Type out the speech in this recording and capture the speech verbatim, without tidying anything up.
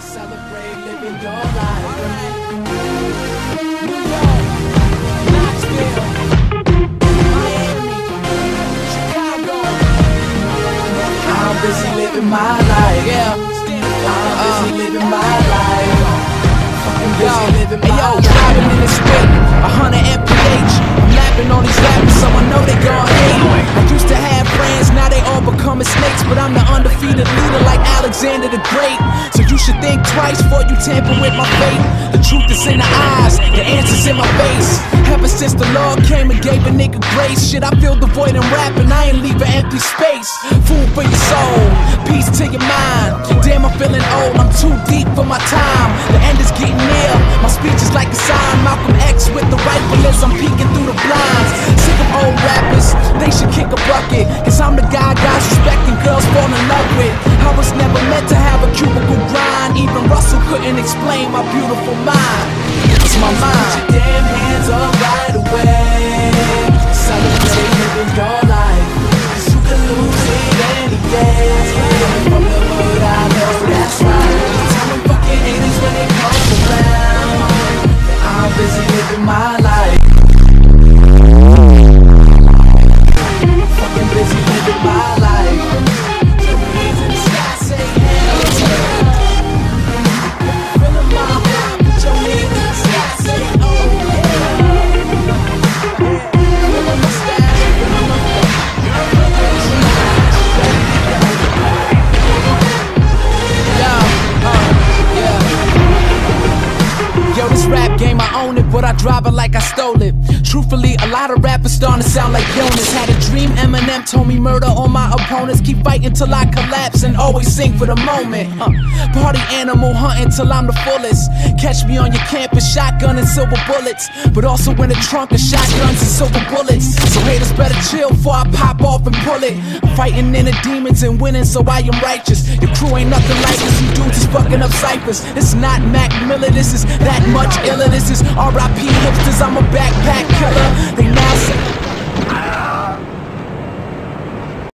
Celebrate living your life. New York, Knoxville, Miami, Chicago. I'm busy living my life. Yeah. I'm busy living my life. I'm busy living my life. Yo, driving in the street, a hundred M P H. I'm lapping on these rappers, so I know they gon' hate. I used to have friends, now they all becoming snakes, but I'm the undefeated leader like Alexander the Great. So you should think twice before you tamper with my fate. The truth is in the eyes, the answer's in my face. Ever since the Lord came and gave a nigga grace, shit, I feel the void in rap and I ain't leaving empty space. Food for your soul, peace to your mind. Damn, I'm feeling old, I'm too deep for my time. The end is getting near, my speech is like a sign. Malcolm X with the rifle as I'm peeking through the blinds. Sick of old rappers, they should kick a bucket, cause I'm the guy guys respecting girls fall in love with. I was never meant to have a cubicle grind. Even Russell couldn't explain my beautiful mind. It's my mind. Put your damn hands up right away. Celebrate living your life, cause you can lose it any day. From the hood I know that's right. Tell them fucking haters when they come around. I'm busy living my life. Fucking busy living my life. But I drive it like I stole it. Truthfully, a lot of rappers starting to sound like Jonas. Had a dream, Eminem told me murder on my opponents. Keep fighting till I collapse and always sing for the moment. uh, Party animal hunting till I'm the fullest. Catch me on your campus, shotgun and silver bullets, but also in the trunk of shotguns and silver bullets. So haters better chill before I pop off and pull it. Fighting in the demons and winning, so I am righteous. Your crew ain't nothing like us, you dudes is fucking up ciphers. It's not Mac Miller, this is that much iller. This is R I P hipsters, I'm a backpack